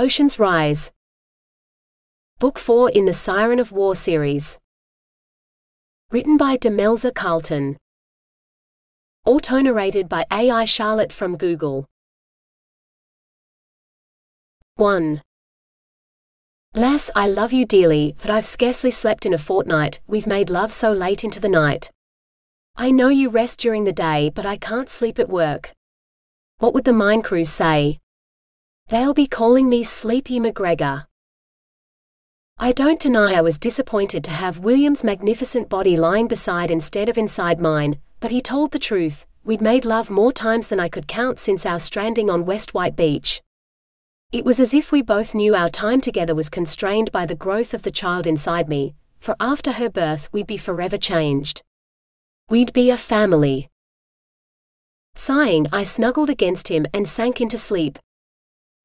Ocean's Rise. Book 4 in the Siren of War series. Written by Demelza Carlton. Auto-narrated by AI Charlotte from Google. 1. Lass, I love you dearly, but I've scarcely slept in a fortnight. We've made love so late into the night. I know you rest during the day, but I can't sleep at work. What would the mine crews say? They'll be calling me Sleepy McGregor. I don't deny I was disappointed to have William's magnificent body lying beside instead of inside mine, but he told the truth. We'd made love more times than I could count since our stranding on West White Beach. It was as if we both knew our time together was constrained by the growth of the child inside me, for after her birth we'd be forever changed. We'd be a family. Sighing, I snuggled against him and sank into sleep.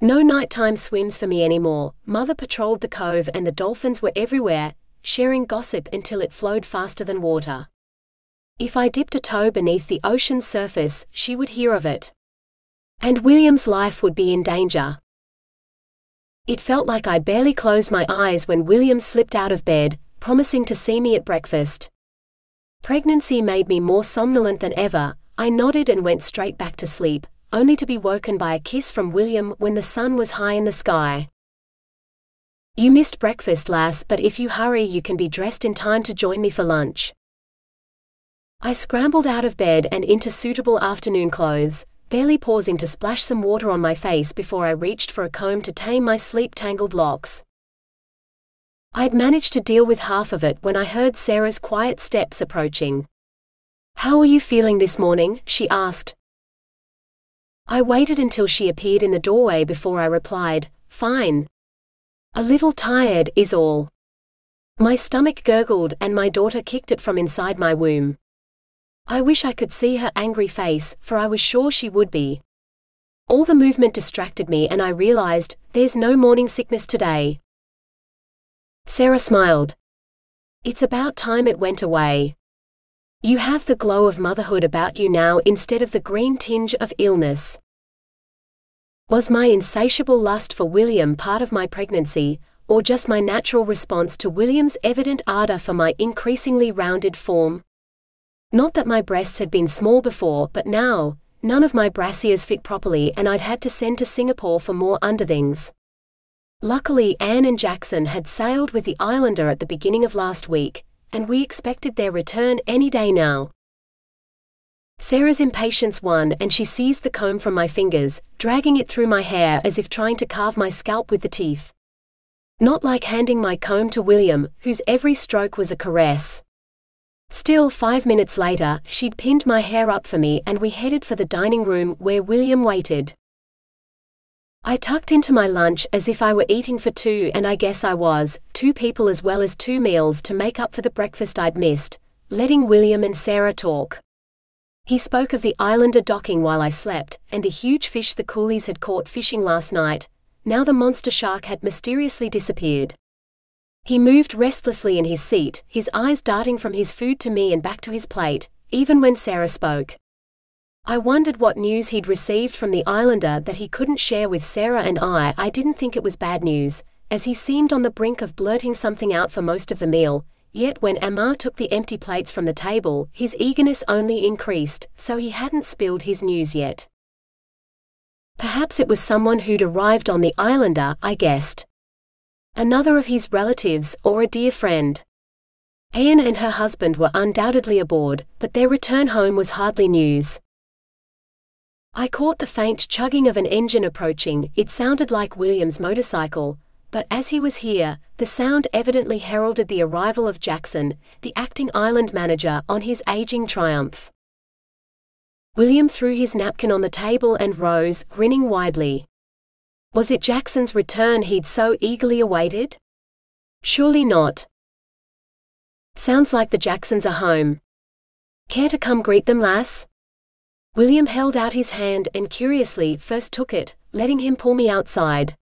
No nighttime swims for me anymore. Mother patrolled the cove and the dolphins were everywhere, sharing gossip until it flowed faster than water. If I dipped a toe beneath the ocean's surface, she would hear of it. And William's life would be in danger. It felt like I'd barely closed my eyes when William slipped out of bed, promising to see me at breakfast. Pregnancy made me more somnolent than ever. I nodded and went straight back to sleep, only to be woken by a kiss from William when the sun was high in the sky. You missed breakfast, lass, but if you hurry you can be dressed in time to join me for lunch. I scrambled out of bed and into suitable afternoon clothes, barely pausing to splash some water on my face before I reached for a comb to tame my sleep-tangled locks. I'd managed to deal with half of it when I heard Sarah's quiet steps approaching. "How are you feeling this morning?" she asked. I waited until she appeared in the doorway before I replied, "Fine. A little tired is all." My stomach gurgled and my daughter kicked it from inside my womb. I wish I could see her angry face, for I was sure she would be. All the movement distracted me and I realized, there's no morning sickness today. Sarah smiled. It's about time it went away. You have the glow of motherhood about you now instead of the green tinge of illness. Was my insatiable lust for William part of my pregnancy, or just my natural response to William's evident ardor for my increasingly rounded form? Not that my breasts had been small before, but now, none of my brassiers fit properly and I'd had to send to Singapore for more underthings. Luckily, Anne and Jackson had sailed with the Islander at the beginning of last week, and we expected their return any day now. Sarah's impatience won and she seized the comb from my fingers, dragging it through my hair as if trying to carve my scalp with the teeth. Not like handing my comb to William, whose every stroke was a caress. Still, 5 minutes later, she'd pinned my hair up for me and we headed for the dining room where William waited. I tucked into my lunch as if I were eating for two, and I guess I was, two people as well as two meals to make up for the breakfast I'd missed, letting William and Sarah talk. He spoke of the Islander docking while I slept, and the huge fish the coolies had caught fishing last night. Now the monster shark had mysteriously disappeared. He moved restlessly in his seat, his eyes darting from his food to me and back to his plate, even when Sarah spoke. I wondered what news he'd received from the Islander that he couldn't share with Sarah and I. I didn't think it was bad news, as he seemed on the brink of blurting something out for most of the meal, yet when Amar took the empty plates from the table, his eagerness only increased, so he hadn't spilled his news yet. Perhaps it was someone who'd arrived on the Islander, I guessed. Another of his relatives, or a dear friend. Anne and her husband were undoubtedly aboard, but their return home was hardly news. I caught the faint chugging of an engine approaching. It sounded like William's motorcycle, but as he was here, the sound evidently heralded the arrival of Jackson, the acting island manager, on his aging Triumph. William threw his napkin on the table and rose, grinning widely. Was it Jackson's return he'd so eagerly awaited? Surely not. Sounds like the Jacksons are home. Care to come greet them, lass? William held out his hand and curiously first took it, letting him pull me outside.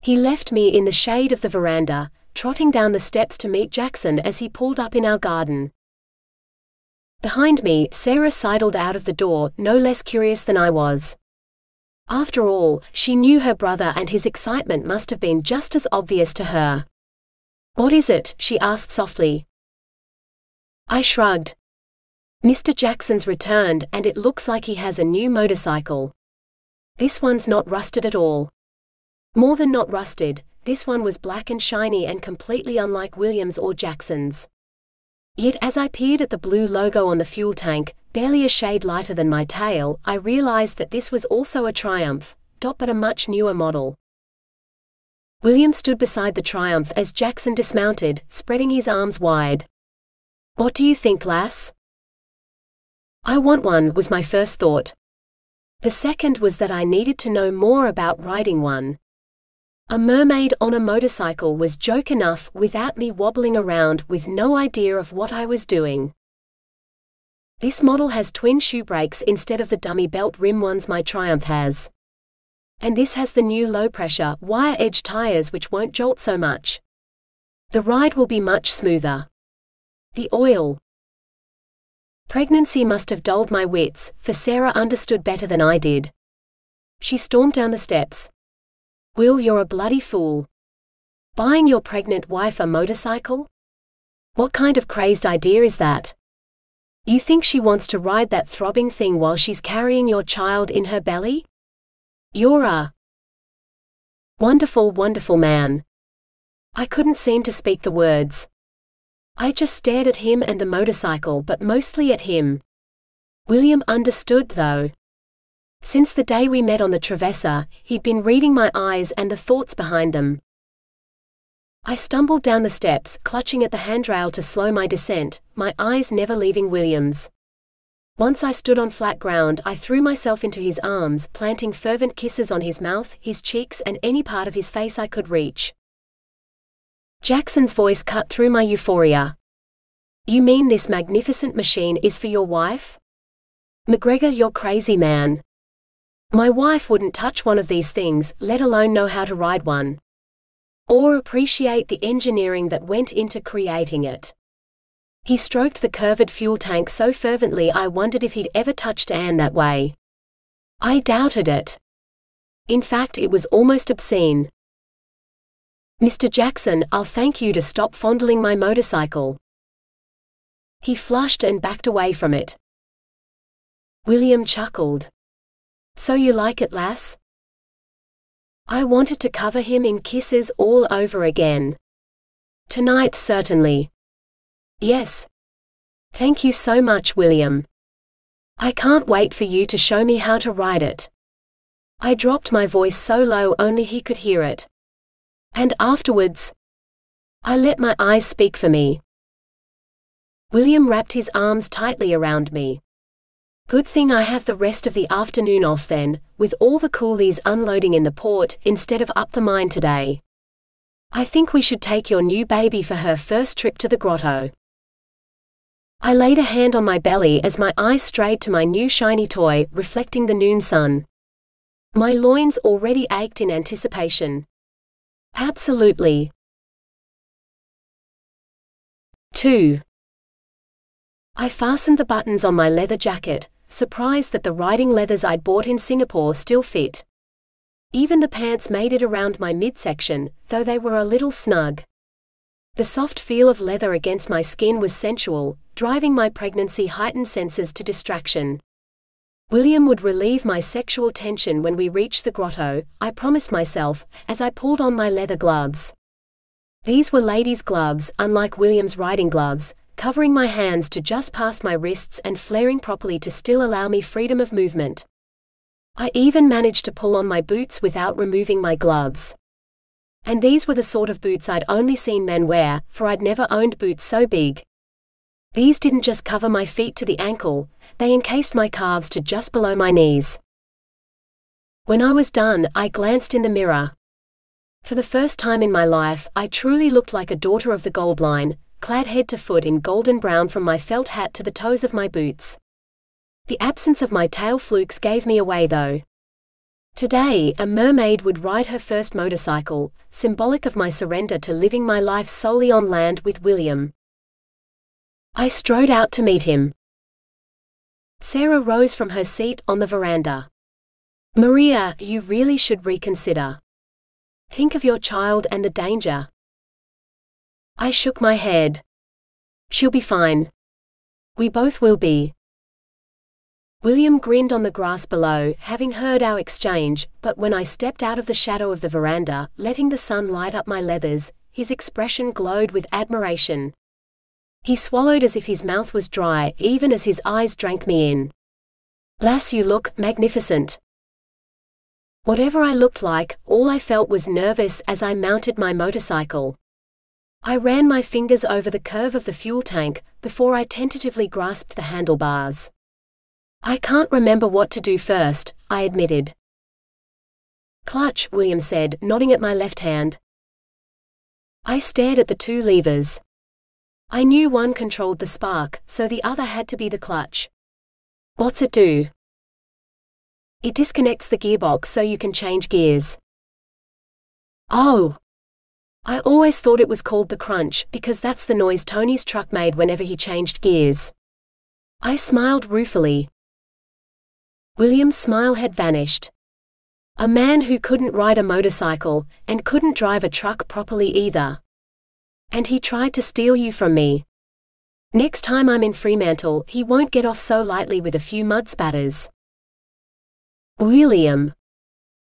He left me in the shade of the veranda, trotting down the steps to meet Jackson as he pulled up in our garden. Behind me, Sarah sidled out of the door, no less curious than I was. After all, she knew her brother, and his excitement must have been just as obvious to her. "What is it?" she asked softly. I shrugged. "Mr. Jackson's returned, and it looks like he has a new motorcycle. This one's not rusted at all. More than not rusted, this one was black and shiny and completely unlike Williams or Jackson's." Yet as I peered at the blue logo on the fuel tank, barely a shade lighter than my tail, I realized that this was also a Triumph, but a much newer model. William stood beside the Triumph as Jackson dismounted, spreading his arms wide. "What do you think, lass?" "I want one," was my first thought. The second was that I needed to know more about riding one. A mermaid on a motorcycle was joke enough without me wobbling around with no idea of what I was doing. "This model has twin shoe brakes instead of the dummy belt rim ones my Triumph has. And this has the new low-pressure, wire-edge tires which won't jolt so much. The ride will be much smoother. The oil..." Pregnancy must have dulled my wits, for Sarah understood better than I did. She stormed down the steps. "Will, you're a bloody fool. Buying your pregnant wife a motorcycle? What kind of crazed idea is that? You think she wants to ride that throbbing thing while she's carrying your child in her belly? You're a wonderful, wonderful man." I couldn't seem to speak the words. I just stared at him and the motorcycle, but mostly at him. William understood, though. Since the day we met on the Travessa, he'd been reading my eyes and the thoughts behind them. I stumbled down the steps, clutching at the handrail to slow my descent, my eyes never leaving William's. Once I stood on flat ground, I threw myself into his arms, planting fervent kisses on his mouth, his cheeks, and any part of his face I could reach. Jackson's voice cut through my euphoria. "You mean this magnificent machine is for your wife? McGregor, you're crazy, man. My wife wouldn't touch one of these things, let alone know how to ride one. Or appreciate the engineering that went into creating it." He stroked the curved fuel tank so fervently I wondered if he'd ever touched Anne that way. I doubted it. In fact, it was almost obscene. "Mr. Jackson, I'll thank you to stop fondling my motorcycle." He flushed and backed away from it. William chuckled. "So you like it, lass?" I wanted to cover him in kisses all over again. Tonight, certainly. "Yes. Thank you so much, William. I can't wait for you to show me how to ride it." I dropped my voice so low only he could hear it. "And afterwards..." I let my eyes speak for me. William wrapped his arms tightly around me. Good thing I have the rest of the afternoon off then, with all the coolies unloading in the port instead of up the mine today. "I think we should take your new baby for her first trip to the grotto." I laid a hand on my belly as my eyes strayed to my new shiny toy, reflecting the noon sun. My loins already ached in anticipation. Absolutely. 2. I fastened the buttons on my leather jacket, surprised that the riding leathers I'd bought in Singapore still fit. Even the pants made it around my midsection, though they were a little snug. The soft feel of leather against my skin was sensual, driving my pregnancy-heightened senses to distraction. William would relieve my sexual tension when we reached the grotto, I promised myself, as I pulled on my leather gloves. These were ladies' gloves, unlike William's riding gloves, covering my hands to just past my wrists and flaring properly to still allow me freedom of movement. I even managed to pull on my boots without removing my gloves. And these were the sort of boots I'd only seen men wear, for I'd never owned boots so big. These didn't just cover my feet to the ankle, they encased my calves to just below my knees. When I was done, I glanced in the mirror. For the first time in my life, I truly looked like a daughter of the Gold Line, clad head to foot in golden brown from my felt hat to the toes of my boots. The absence of my tail flukes gave me away, though. Today, a mermaid would ride her first motorcycle, symbolic of my surrender to living my life solely on land with William. I strode out to meet him. Sarah rose from her seat on the veranda. Maria, you really should reconsider. Think of your child and the danger. I shook my head. She'll be fine. We both will be. William grinned on the grass below, having heard our exchange, but when I stepped out of the shadow of the veranda, letting the sun light up my leathers, his expression glowed with admiration. He swallowed as if his mouth was dry, even as his eyes drank me in. "Lass, you look magnificent." Whatever I looked like, all I felt was nervous as I mounted my motorcycle. I ran my fingers over the curve of the fuel tank, before I tentatively grasped the handlebars. "I can't remember what to do first," I admitted. "Clutch," William said, nodding at my left hand. I stared at the two levers. I knew one controlled the spark, so the other had to be the clutch. "What's it do?" "It disconnects the gearbox so you can change gears." "Oh. I always thought it was called the crunch, because that's the noise Tony's truck made whenever he changed gears." I smiled ruefully. William's smile had vanished. A man who couldn't ride a motorcycle, and couldn't drive a truck properly either. And he tried to steal you from me. Next time I'm in Fremantle, he won't get off so lightly with a few mud spatters. William.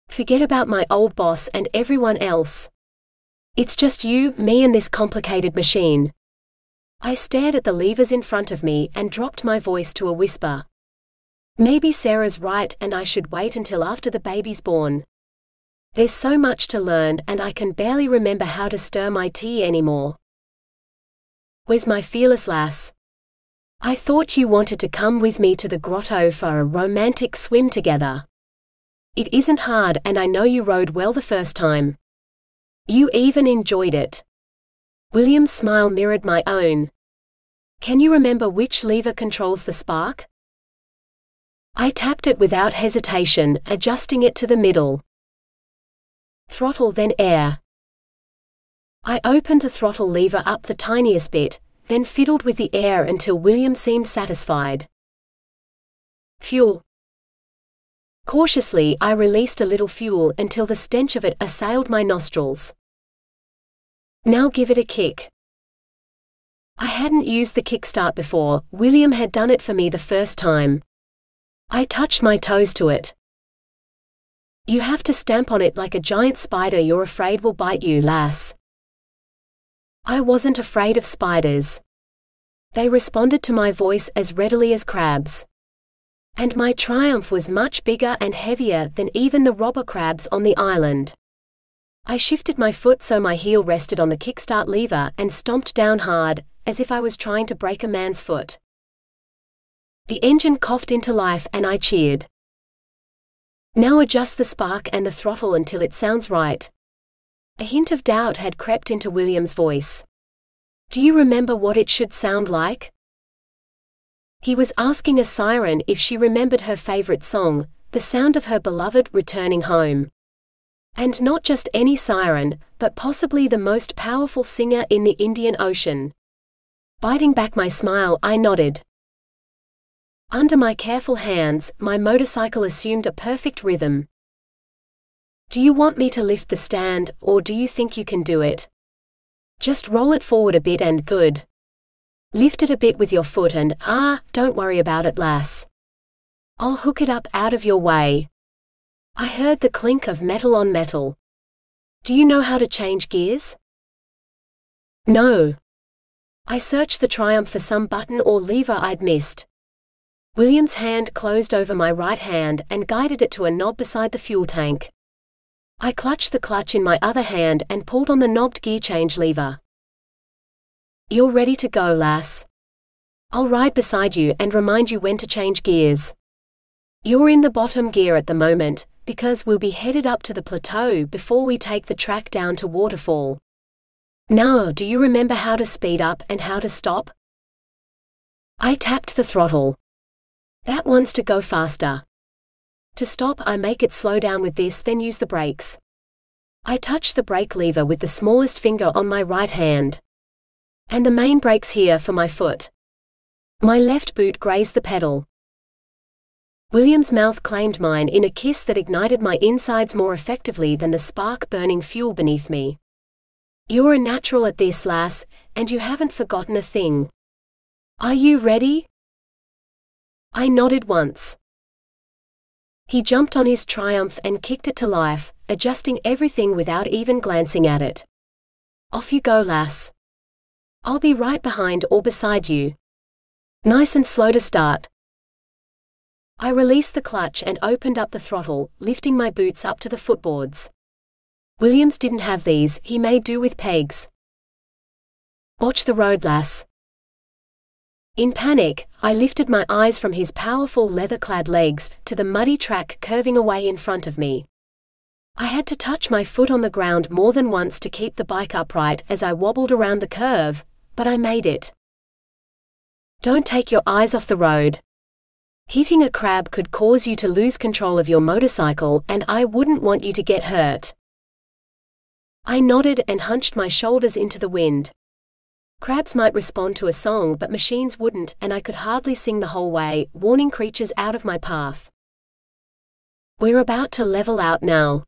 Forget about my old boss and everyone else. It's just you, me and this complicated machine. I stared at the levers in front of me and dropped my voice to a whisper. Maybe Sarah's right and I should wait until after the baby's born. There's so much to learn, and I can barely remember how to stir my tea anymore. Where's my fearless lass? I thought you wanted to come with me to the grotto for a romantic swim together. It isn't hard, and I know you rode well the first time. You even enjoyed it. William's smile mirrored my own. Can you remember which lever controls the spark? I tapped it without hesitation, adjusting it to the middle. Throttle, then air. I opened the throttle lever up the tiniest bit, then fiddled with the air until William seemed satisfied. Fuel. Cautiously, I released a little fuel until the stench of it assailed my nostrils. Now give it a kick. I hadn't used the kickstart before, William had done it for me the first time. I touched my toes to it. You have to stamp on it like a giant spider you're afraid will bite you, lass. I wasn't afraid of spiders. They responded to my voice as readily as crabs. And my Triumph was much bigger and heavier than even the robber crabs on the island. I shifted my foot so my heel rested on the kickstart lever and stomped down hard, as if I was trying to break a man's foot. The engine coughed into life and I cheered. Now adjust the spark and the throttle until it sounds right. A hint of doubt had crept into William's voice. Do you remember what it should sound like? He was asking a siren if she remembered her favorite song, the sound of her beloved returning home. And not just any siren, but possibly the most powerful singer in the Indian Ocean. Biting back my smile, I nodded. Under my careful hands, my motorcycle assumed a perfect rhythm. Do you want me to lift the stand, or do you think you can do it? Just roll it forward a bit and good. Lift it a bit with your foot and, don't worry about it, lass. I'll hook it up out of your way. I heard the clink of metal on metal. Do you know how to change gears? No. I searched the Triumph for some button or lever I'd missed. William's hand closed over my right hand and guided it to a knob beside the fuel tank. I clutched the clutch in my other hand and pulled on the knobbed gear change lever. You're ready to go, lass. I'll ride beside you and remind you when to change gears. You're in the bottom gear at the moment, because we'll be headed up to the plateau before we take the track down to Waterfall. Now, do you remember how to speed up and how to stop? I tapped the throttle. That wants to go faster. To stop, I make it slow down with this, then use the brakes. I touch the brake lever with the smallest finger on my right hand. And the main brake's here for my foot. My left boot grazed the pedal. William's mouth claimed mine in a kiss that ignited my insides more effectively than the spark-burning fuel beneath me. "You're a natural at this, lass, and you haven't forgotten a thing. Are you ready?" I nodded once. He jumped on his Triumph and kicked it to life, adjusting everything without even glancing at it. "Off you go, lass. I'll be right behind or beside you. Nice and slow to start." I released the clutch and opened up the throttle, lifting my boots up to the footboards. Williams didn't have these, he made do with pegs. "Watch the road, lass." In panic, I lifted my eyes from his powerful leather-clad legs to the muddy track curving away in front of me. I had to touch my foot on the ground more than once to keep the bike upright as I wobbled around the curve, but I made it. Don't take your eyes off the road. Hitting a crab could cause you to lose control of your motorcycle, and I wouldn't want you to get hurt. I nodded and hunched my shoulders into the wind. Crabs might respond to a song, but machines wouldn't, and I could hardly sing the whole way, warning creatures out of my path. We're about to level out now.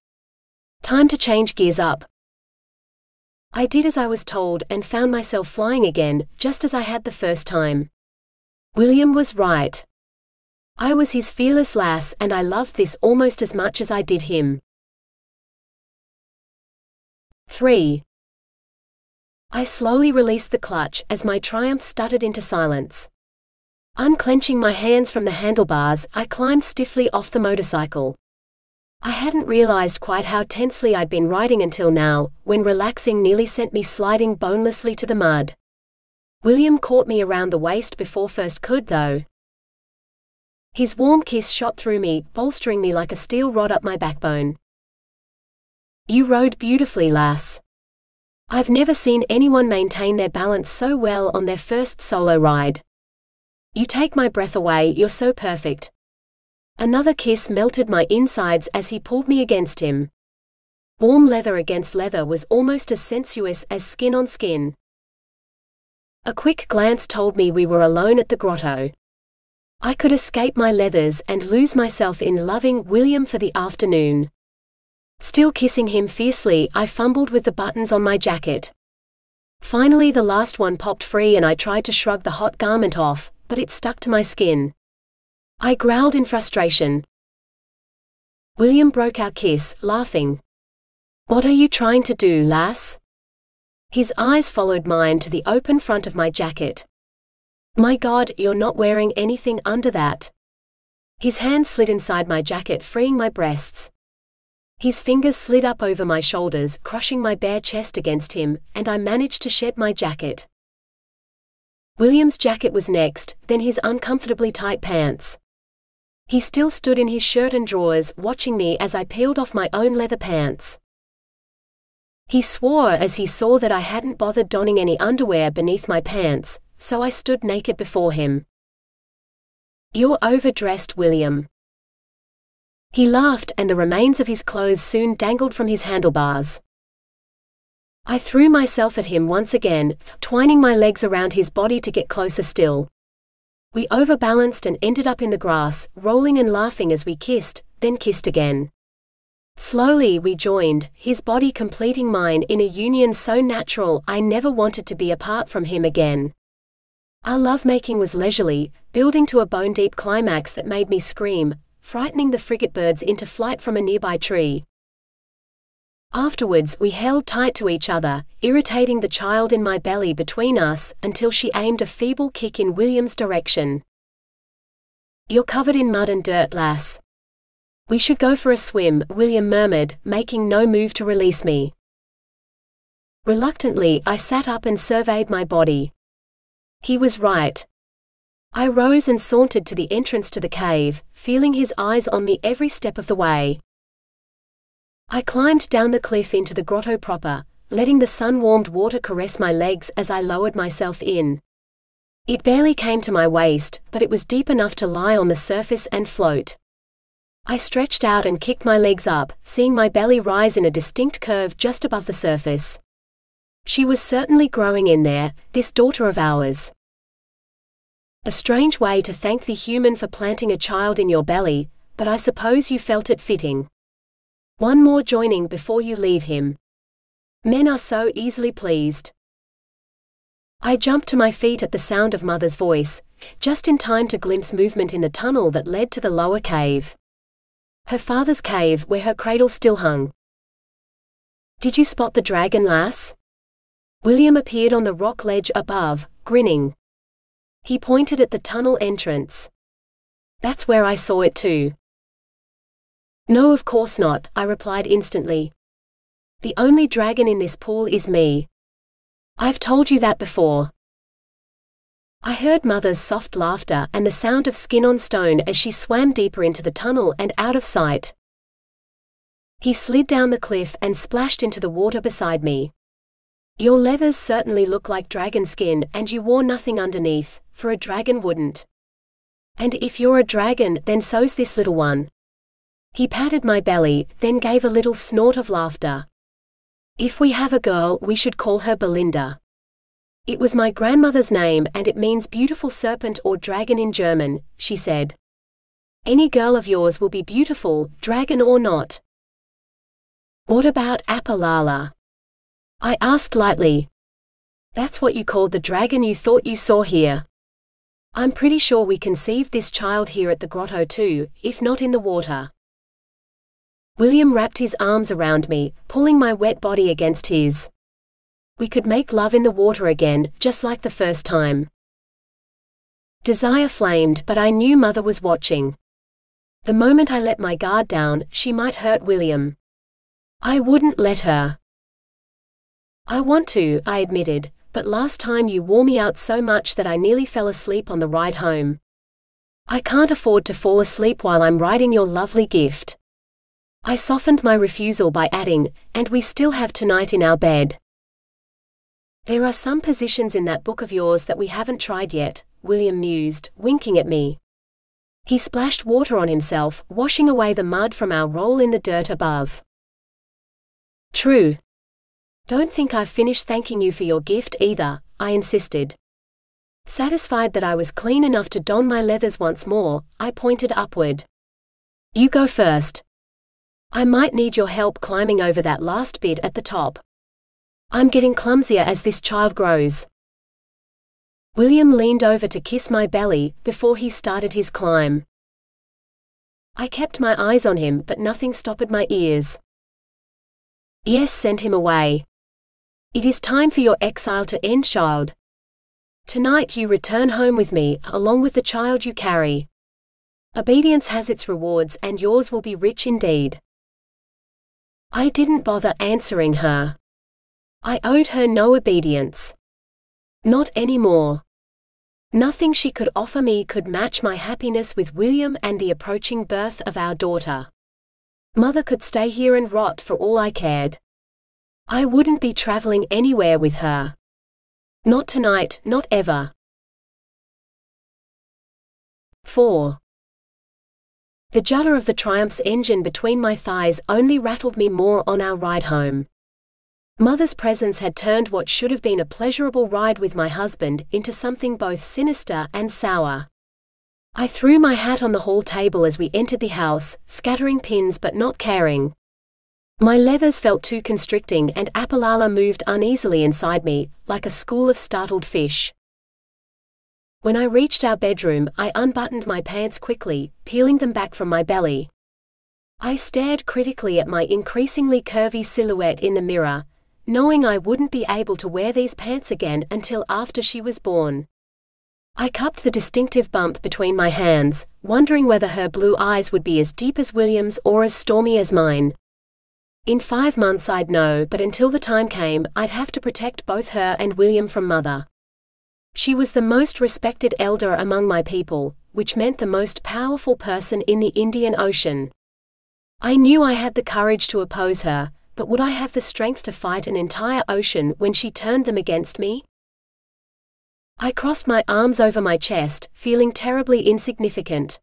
Time to change gears up. I did as I was told and found myself flying again, just as I had the first time. William was right. I was his fearless lass, and I loved this almost as much as I did him. 3. I slowly released the clutch as my Triumph stuttered into silence. Unclenching my hands from the handlebars, I climbed stiffly off the motorcycle. I hadn't realized quite how tensely I'd been riding until now, when relaxing nearly sent me sliding bonelessly to the mud. William caught me around the waist before first could, though. His warm kiss shot through me, bolstering me like a steel rod up my backbone. "You rode beautifully, lass. I've never seen anyone maintain their balance so well on their first solo ride. You take my breath away, you're so perfect." Another kiss melted my insides as he pulled me against him. Warm leather against leather was almost as sensuous as skin on skin. A quick glance told me we were alone at the grotto. I could escape my leathers and lose myself in loving William for the afternoon. Still kissing him fiercely, I fumbled with the buttons on my jacket. Finally, the last one popped free and I tried to shrug the hot garment off, but it stuck to my skin. I growled in frustration. William broke our kiss, laughing. "What are you trying to do, lass?" His eyes followed mine to the open front of my jacket. "My God, you're not wearing anything under that." His hand slid inside my jacket, freeing my breasts. His fingers slid up over my shoulders, crushing my bare chest against him, and I managed to shed my jacket. William's jacket was next, then his uncomfortably tight pants. He still stood in his shirt and drawers, watching me as I peeled off my own leather pants. He swore as he saw that I hadn't bothered donning any underwear beneath my pants, so I stood naked before him. "You're overdressed, William." He laughed, and the remains of his clothes soon dangled from his handlebars. I threw myself at him once again, twining my legs around his body to get closer still. We overbalanced and ended up in the grass, rolling and laughing as we kissed, then kissed again. Slowly we joined, his body completing mine in a union so natural I never wanted to be apart from him again. Our lovemaking was leisurely, building to a bone-deep climax that made me scream, frightening the frigate birds into flight from a nearby tree. Afterwards, we held tight to each other, irritating the child in my belly between us until she aimed a feeble kick in William's direction. "You're covered in mud and dirt, lass. We should go for a swim," William murmured, making no move to release me. Reluctantly, I sat up and surveyed my body. He was right. I rose and sauntered to the entrance to the cave, feeling his eyes on me every step of the way. I climbed down the cliff into the grotto proper, letting the sun-warmed water caress my legs as I lowered myself in. It barely came to my waist, but it was deep enough to lie on the surface and float. I stretched out and kicked my legs up, seeing my belly rise in a distinct curve just above the surface. She was certainly growing in there, this daughter of ours. A strange way to thank the human for planting a child in your belly, but I suppose you felt it fitting. One more joining before you leave him. Men are so easily pleased. I jumped to my feet at the sound of Mother's voice, just in time to glimpse movement in the tunnel that led to the lower cave. Her father's cave, where her cradle still hung. Did you spot the dragon, lass? William appeared on the rock ledge above, grinning. He pointed at the tunnel entrance. That's where I saw it too. No, of course not, I replied instantly. The only dragon in this pool is me. I've told you that before. I heard Mother's soft laughter and the sound of skin on stone as she swam deeper into the tunnel and out of sight. He slid down the cliff and splashed into the water beside me. Your leathers certainly look like dragon skin, and you wore nothing underneath, for a dragon wouldn't. And if you're a dragon, then so's this little one. He patted my belly, then gave a little snort of laughter. If we have a girl, we should call her Belinda. It was my grandmother's name and it means beautiful serpent or dragon in German, she said. Any girl of yours will be beautiful, dragon or not. What about Apalala? I asked lightly. That's what you called the dragon you thought you saw here. I'm pretty sure we conceived this child here at the grotto too, if not in the water. William wrapped his arms around me, pulling my wet body against his. We could make love in the water again, just like the first time. Desire flamed, but I knew Mother was watching. The moment I let my guard down, she might hurt William. I wouldn't let her. I want to, I admitted, but last time you wore me out so much that I nearly fell asleep on the ride home. I can't afford to fall asleep while I'm riding your lovely gift. I softened my refusal by adding, and we still have tonight in our bed. There are some positions in that book of yours that we haven't tried yet, William mused, winking at me. He splashed water on himself, washing away the mud from our roll in the dirt above. True. Don't think I've finished thanking you for your gift either, I insisted. Satisfied that I was clean enough to don my leathers once more, I pointed upward. You go first. I might need your help climbing over that last bit at the top. I'm getting clumsier as this child grows. William leaned over to kiss my belly before he started his climb. I kept my eyes on him, but nothing stopped my ears. Yes, send him away. It is time for your exile to end, child. Tonight you return home with me, along with the child you carry. Obedience has its rewards, and yours will be rich indeed. I didn't bother answering her. I owed her no obedience. Not anymore. Nothing she could offer me could match my happiness with William and the approaching birth of our daughter. Mother could stay here and rot for all I cared. I wouldn't be traveling anywhere with her. Not tonight, not ever. 4. The judder of the Triumph's engine between my thighs only rattled me more on our ride home. Mother's presence had turned what should have been a pleasurable ride with my husband into something both sinister and sour. I threw my hat on the hall table as we entered the house, scattering pins but not caring. My leathers felt too constricting and Apalala moved uneasily inside me, like a school of startled fish. When I reached our bedroom, I unbuttoned my pants quickly, peeling them back from my belly. I stared critically at my increasingly curvy silhouette in the mirror, knowing I wouldn't be able to wear these pants again until after she was born. I cupped the distinctive bump between my hands, wondering whether her blue eyes would be as deep as William's or as stormy as mine. In 5 months I'd know, but until the time came, I'd have to protect both her and William from Mother. She was the most respected elder among my people, which meant the most powerful person in the Indian Ocean. I knew I had the courage to oppose her, but would I have the strength to fight an entire ocean when she turned them against me? I crossed my arms over my chest, feeling terribly insignificant.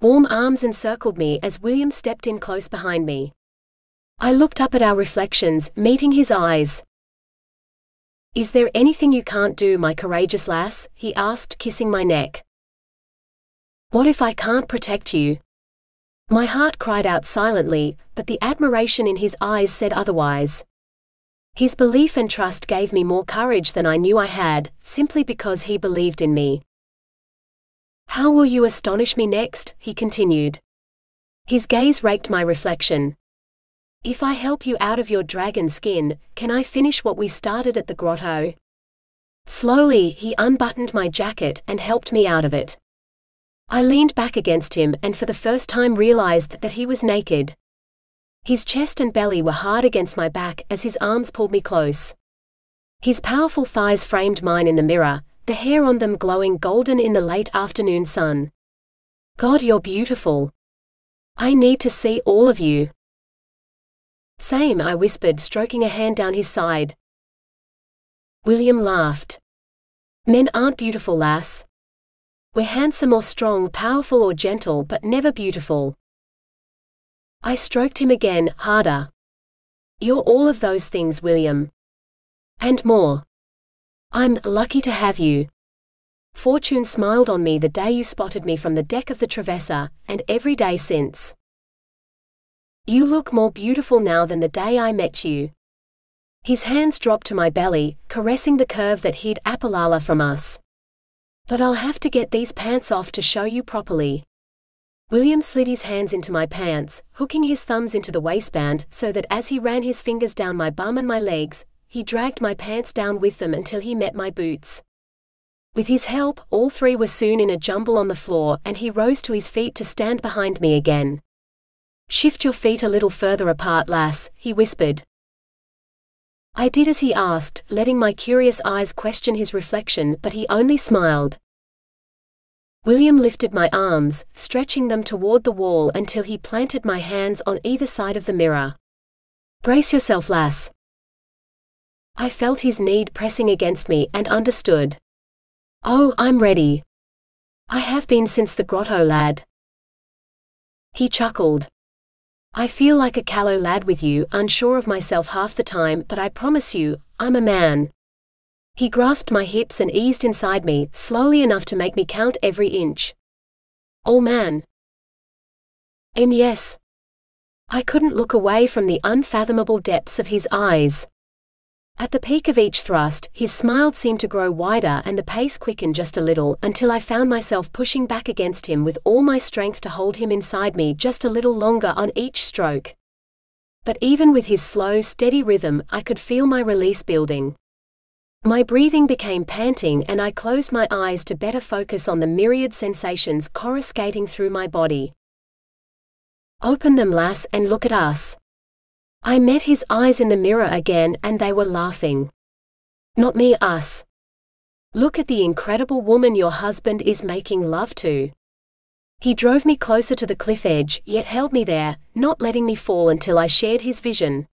Warm arms encircled me as William stepped in close behind me. I looked up at our reflections, meeting his eyes. "Is there anything you can't do, my courageous lass?" he asked, kissing my neck. "What if I can't protect you?" My heart cried out silently, but the admiration in his eyes said otherwise. His belief and trust gave me more courage than I knew I had, simply because he believed in me. "How will you astonish me next?" he continued. His gaze raked my reflection. "If I help you out of your dragon skin, can I finish what we started at the grotto?" Slowly, he unbuttoned my jacket and helped me out of it. I leaned back against him and for the first time realized that he was naked. His chest and belly were hard against my back as his arms pulled me close. His powerful thighs framed mine in the mirror, the hair on them glowing golden in the late afternoon sun. "God, you're beautiful. I need to see all of you." "Same," I whispered, stroking a hand down his side. William laughed. "Men aren't beautiful, lass. We're handsome or strong, powerful or gentle, but never beautiful." I stroked him again, harder. "You're all of those things, William. And more. I'm lucky to have you. Fortune smiled on me the day you spotted me from the deck of the Travessa, and every day since. You look more beautiful now than the day I met you." His hands dropped to my belly, caressing the curve that hid Apalala from us. "But I'll have to get these pants off to show you properly." William slid his hands into my pants, hooking his thumbs into the waistband so that as he ran his fingers down my bum and my legs, he dragged my pants down with them until he met my boots. With his help, all three were soon in a jumble on the floor and he rose to his feet to stand behind me again. "Shift your feet a little further apart, lass," he whispered. I did as he asked, letting my curious eyes question his reflection, but he only smiled. William lifted my arms, stretching them toward the wall until he planted my hands on either side of the mirror. "Brace yourself, lass." I felt his need pressing against me and understood. "Oh, I'm ready. I have been since the grotto, lad." He chuckled. "I feel like a callow lad with you, unsure of myself half the time, but I promise you, I'm a man." He grasped my hips and eased inside me, slowly enough to make me count every inch. "All man." Yes. I couldn't look away from the unfathomable depths of his eyes. At the peak of each thrust, his smile seemed to grow wider and the pace quickened just a little until I found myself pushing back against him with all my strength to hold him inside me just a little longer on each stroke. But even with his slow, steady rhythm, I could feel my release building. My breathing became panting and I closed my eyes to better focus on the myriad sensations coruscating through my body. "Open them, lass, and look at us." I met his eyes in the mirror again and they were laughing. "Not me, us. Look at the incredible woman your husband is making love to." He drove me closer to the cliff edge, yet held me there, not letting me fall until I shared his vision.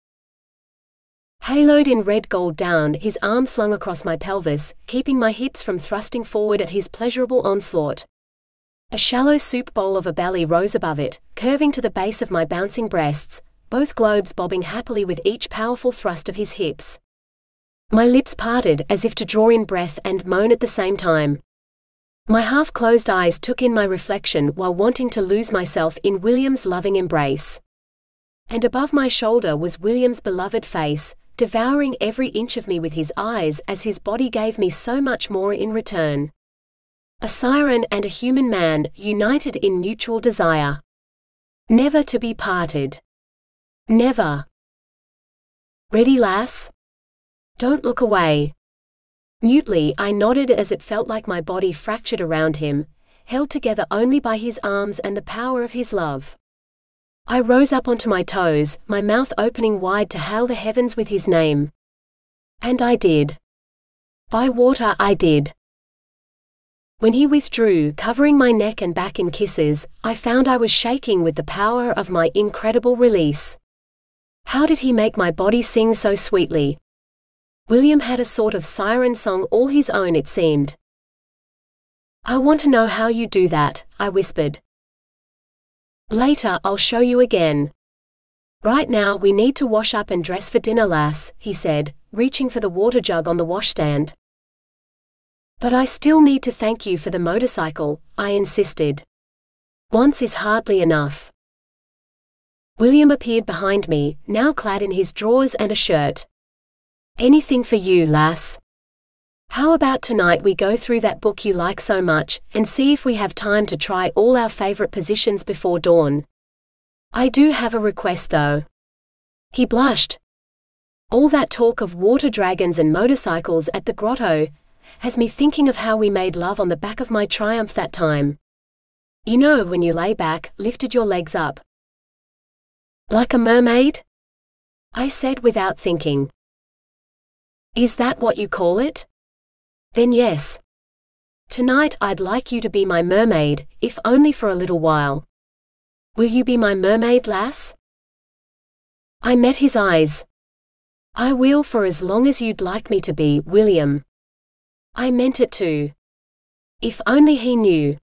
Haloed in red gold down, his arm slung across my pelvis, keeping my hips from thrusting forward at his pleasurable onslaught. A shallow soup bowl of a belly rose above it, curving to the base of my bouncing breasts, both globes bobbing happily with each powerful thrust of his hips. My lips parted as if to draw in breath and moan at the same time. My half-closed eyes took in my reflection while wanting to lose myself in William's loving embrace. And above my shoulder was William's beloved face, devouring every inch of me with his eyes as his body gave me so much more in return. A siren and a human man, united in mutual desire. Never to be parted. Never. "Ready, lass? Don't look away." Mutely, I nodded as it felt like my body fractured around him, held together only by his arms and the power of his love. I rose up onto my toes, my mouth opening wide to hail the heavens with his name. And I did. By water, I did. When he withdrew, covering my neck and back in kisses, I found I was shaking with the power of my incredible release. How did he make my body sing so sweetly? William had a sort of siren song all his own, it seemed. "I want to know how you do that," I whispered. "Later, I'll show you again." "Right now we need to wash up and dress for dinner, lass," he said, reaching for the water jug on the washstand. "But I still need to thank you for the motorcycle," I insisted. "Once is hardly enough." William appeared behind me, now clad in his drawers and a shirt. "Anything for you, lass. How about tonight we go through that book you like so much, and see if we have time to try all our favorite positions before dawn? I do have a request though." He blushed. "All that talk of water dragons and motorcycles at the grotto has me thinking of how we made love on the back of my Triumph that time. You know, when you lay back, lifted your legs up." "Like a mermaid?" I said without thinking. "Is that what you call it? Then yes. Tonight I'd like you to be my mermaid, if only for a little while. Will you be my mermaid, lass?" I met his eyes. "I will for as long as you'd like me to be, William." I meant it too. If only he knew.